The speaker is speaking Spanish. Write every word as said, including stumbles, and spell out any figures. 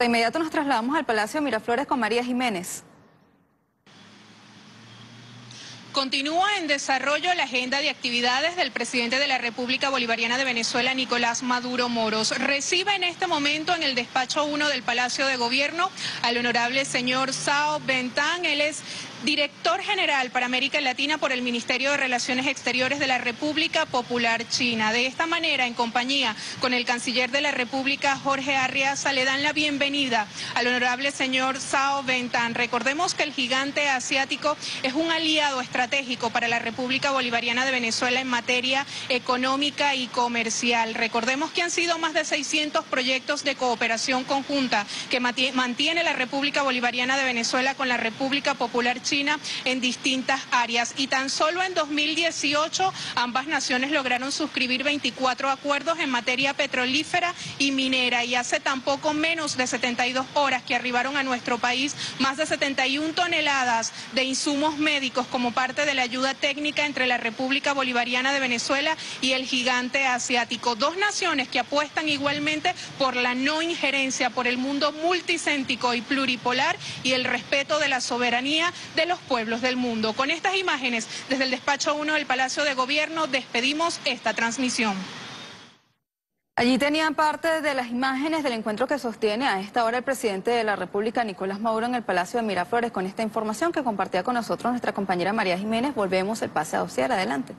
De inmediato nos trasladamos al Palacio de Miraflores con María Jiménez. Continúa en desarrollo la agenda de actividades del presidente de la República Bolivariana de Venezuela, Nicolás Maduro Moros. Recibe en este momento en el despacho uno del Palacio de Gobierno al honorable señor Zhao Bentang. Él es director general para América Latina por el Ministerio de Relaciones Exteriores de la República Popular China. De esta manera, en compañía con el canciller de la República, Jorge Arriaza, le dan la bienvenida al honorable señor Zhao Bentang. Recordemos que el gigante asiático es un aliado estratégico. estratégico para la República Bolivariana de Venezuela en materia económica y comercial. Recordemos que han sido más de seiscientos proyectos de cooperación conjunta que mantiene la República Bolivariana de Venezuela con la República Popular China en distintas áreas. Y tan solo en dos mil dieciocho ambas naciones lograron suscribir veinticuatro acuerdos en materia petrolífera y minera. Y hace tampoco menos de setenta y dos horas que arribaron a nuestro país más de setenta y una toneladas de insumos médicos como parte de la ayuda técnica entre la República Bolivariana de Venezuela y el gigante asiático. Dos naciones que apuestan igualmente por la no injerencia, por el mundo multicéntrico y pluripolar y el respeto de la soberanía de los pueblos del mundo. Con estas imágenes, desde el despacho uno del Palacio de Gobierno, despedimos esta transmisión. Allí tenían parte de las imágenes del encuentro que sostiene a esta hora el presidente de la República, Nicolás Maduro, en el Palacio de Miraflores. Con esta información que compartía con nosotros nuestra compañera María Jiménez, volvemos el pase a dossier. Adelante.